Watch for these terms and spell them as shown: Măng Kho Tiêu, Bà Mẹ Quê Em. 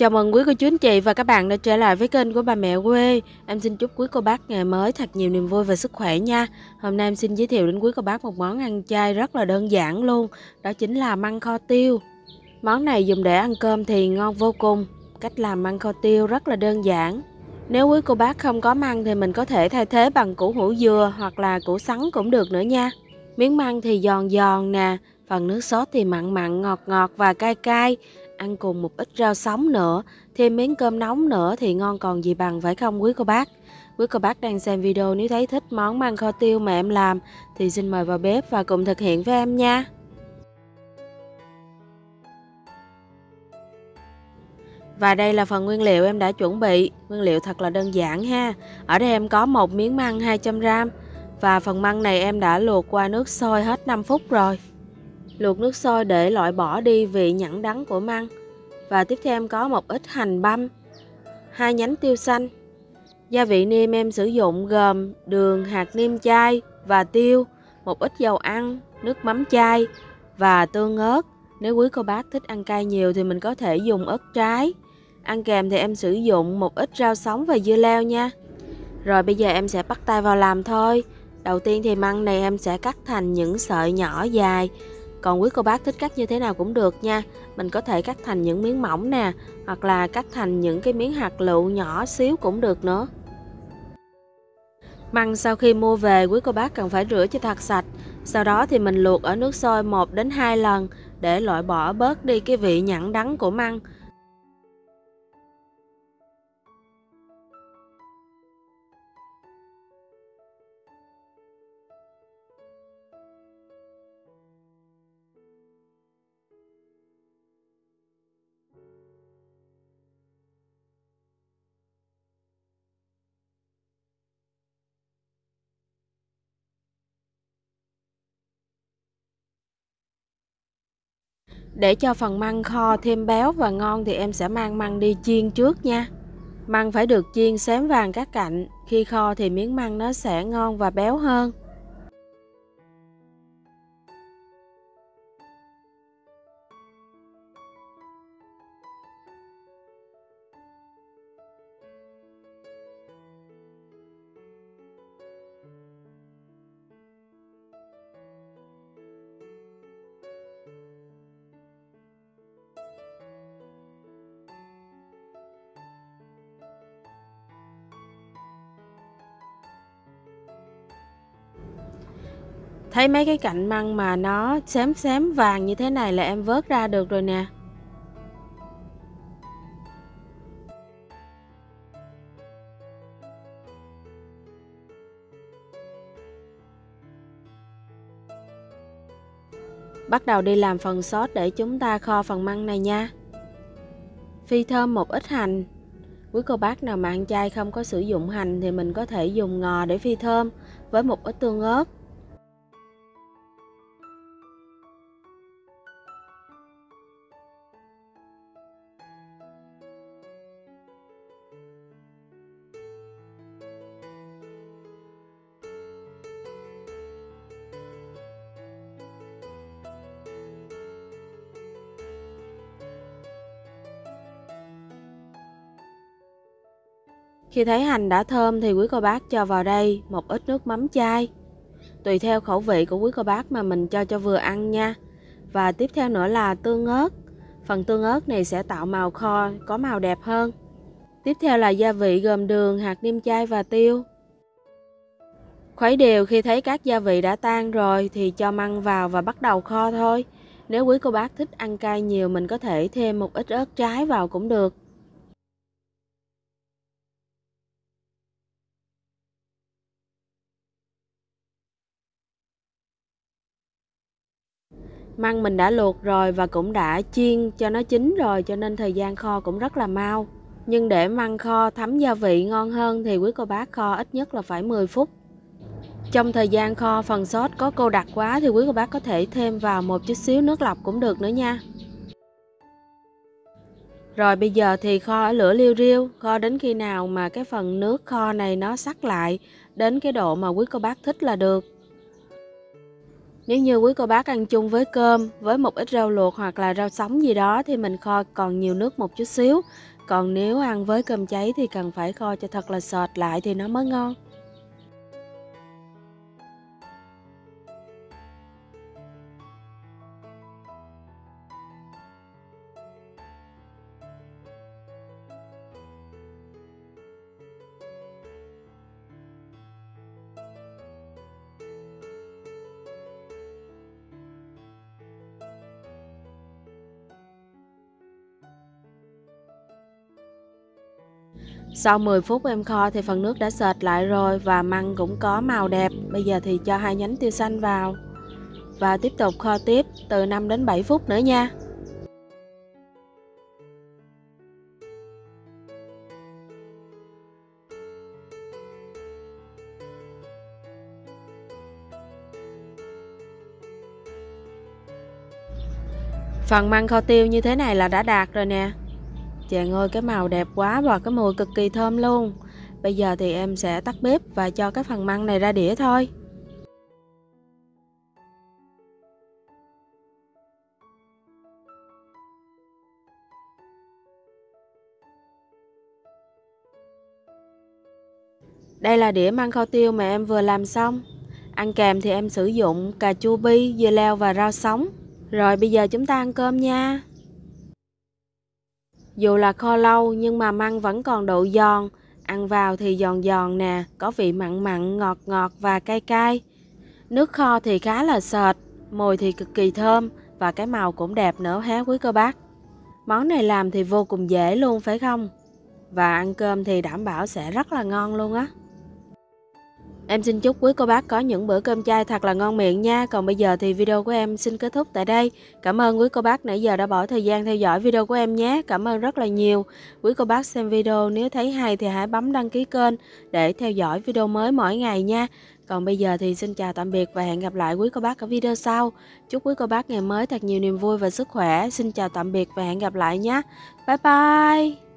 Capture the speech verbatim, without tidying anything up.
Chào mừng quý cô chú anh chị và các bạn đã trở lại với kênh của Bà Mẹ Quê. Em xin chúc quý cô bác ngày mới thật nhiều niềm vui và sức khỏe nha. Hôm nay em xin giới thiệu đến quý cô bác một món ăn chay rất là đơn giản luôn. Đó chính là măng kho tiêu. Món này dùng để ăn cơm thì ngon vô cùng. Cách làm măng kho tiêu rất là đơn giản. Nếu quý cô bác không có măng thì mình có thể thay thế bằng củ hủ dừa hoặc là củ sắn cũng được nữa nha. Miếng măng thì giòn giòn nè, phần nước sốt thì mặn mặn, ngọt ngọt và cay cay. Ăn cùng một ít rau sống nữa, thêm miếng cơm nóng nữa thì ngon còn gì bằng, phải không quý cô bác? Quý cô bác đang xem video, nếu thấy thích món măng kho tiêu mà em làm thì xin mời vào bếp và cùng thực hiện với em nha. Và đây là phần nguyên liệu em đã chuẩn bị. Nguyên liệu thật là đơn giản ha. Ở đây em có một miếng măng hai trăm gờ-ram. Và phần măng này em đã luộc qua nước sôi hết năm phút rồi. Luộc nước sôi để loại bỏ đi vị nhẵn đắng của măng. Và tiếp theo em có một ít hành băm, hai nhánh tiêu xanh. Gia vị nêm em sử dụng gồm đường, hạt nêm chay và tiêu, một ít dầu ăn, nước mắm chay và tương ớt. Nếu quý cô bác thích ăn cay nhiều thì mình có thể dùng ớt trái. Ăn kèm thì em sử dụng một ít rau sống và dưa leo nha. Rồi bây giờ em sẽ bắt tay vào làm thôi. Đầu tiên thì măng này em sẽ cắt thành những sợi nhỏ dài. Còn quý cô bác thích cắt như thế nào cũng được nha. Mình có thể cắt thành những miếng mỏng nè, hoặc là cắt thành những cái miếng hạt lựu nhỏ xíu cũng được nữa. Măng sau khi mua về quý cô bác cần phải rửa cho thật sạch. Sau đó thì mình luộc ở nước sôi một đến hai lần để loại bỏ bớt đi cái vị nhẵn đắng của măng. Để cho phần măng kho thêm béo và ngon thì em sẽ mang măng đi chiên trước nha. Măng phải được chiên xém vàng các cạnh, khi kho thì miếng măng nó sẽ ngon và béo hơn. Thấy mấy cái cạnh măng mà nó xém xém vàng như thế này là em vớt ra được rồi nè. Bắt đầu đi làm phần sốt để chúng ta kho phần măng này nha. Phi thơm một ít hành. Quý cô bác nào mà ăn chay không có sử dụng hành thì mình có thể dùng ngò để phi thơm với một ít tương ớt. Khi thấy hành đã thơm thì quý cô bác cho vào đây một ít nước mắm chay. Tùy theo khẩu vị của quý cô bác mà mình cho cho vừa ăn nha. Và tiếp theo nữa là tương ớt. Phần tương ớt này sẽ tạo màu kho có màu đẹp hơn. Tiếp theo là gia vị gồm đường, hạt nêm chay và tiêu. Khuấy đều, khi thấy các gia vị đã tan rồi thì cho măng vào và bắt đầu kho thôi. Nếu quý cô bác thích ăn cay nhiều mình có thể thêm một ít ớt trái vào cũng được. Măng mình đã luộc rồi và cũng đã chiên cho nó chín rồi, cho nên thời gian kho cũng rất là mau. Nhưng để măng kho thấm gia vị ngon hơn thì quý cô bác kho ít nhất là phải mười phút. Trong thời gian kho phần sốt có cô đặc quá thì quý cô bác có thể thêm vào một chút xíu nước lọc cũng được nữa nha. Rồi bây giờ thì kho ở lửa liu riu, kho đến khi nào mà cái phần nước kho này nó sắc lại đến cái độ mà quý cô bác thích là được. Nếu như quý cô bác ăn chung với cơm, với một ít rau luộc hoặc là rau sống gì đó thì mình kho còn nhiều nước một chút xíu. Còn nếu ăn với cơm cháy thì cần phải kho cho thật là sệt lại thì nó mới ngon. Sau mười phút em kho thì phần nước đã sệt lại rồi và măng cũng có màu đẹp. Bây giờ thì cho hai nhánh tiêu xanh vào và tiếp tục kho tiếp từ năm đến bảy phút nữa nha. Phần măng kho tiêu như thế này là đã đạt rồi nè. Chàng ơi, cái màu đẹp quá và cái mùi cực kỳ thơm luôn. Bây giờ thì em sẽ tắt bếp và cho cái phần măng này ra đĩa thôi. Đây là đĩa măng kho tiêu mà em vừa làm xong. Ăn kèm thì em sử dụng cà chua bi, dưa leo và rau sống. Rồi bây giờ chúng ta ăn cơm nha. Dù là kho lâu nhưng mà măng vẫn còn độ giòn. Ăn vào thì giòn giòn nè, có vị mặn mặn, ngọt ngọt và cay cay. Nước kho thì khá là sệt, mùi thì cực kỳ thơm và cái màu cũng đẹp nữa hé quý cô bác. Món này làm thì vô cùng dễ luôn phải không? Và ăn cơm thì đảm bảo sẽ rất là ngon luôn á. Em xin chúc quý cô bác có những bữa cơm chay thật là ngon miệng nha. Còn bây giờ thì video của em xin kết thúc tại đây. Cảm ơn quý cô bác nãy giờ đã bỏ thời gian theo dõi video của em nhé. Cảm ơn rất là nhiều. Quý cô bác xem video nếu thấy hay thì hãy bấm đăng ký kênh để theo dõi video mới mỗi ngày nha. Còn bây giờ thì xin chào tạm biệt và hẹn gặp lại quý cô bác ở video sau. Chúc quý cô bác ngày mới thật nhiều niềm vui và sức khỏe. Xin chào tạm biệt và hẹn gặp lại nhé. Bye bye.